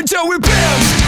until we bounce.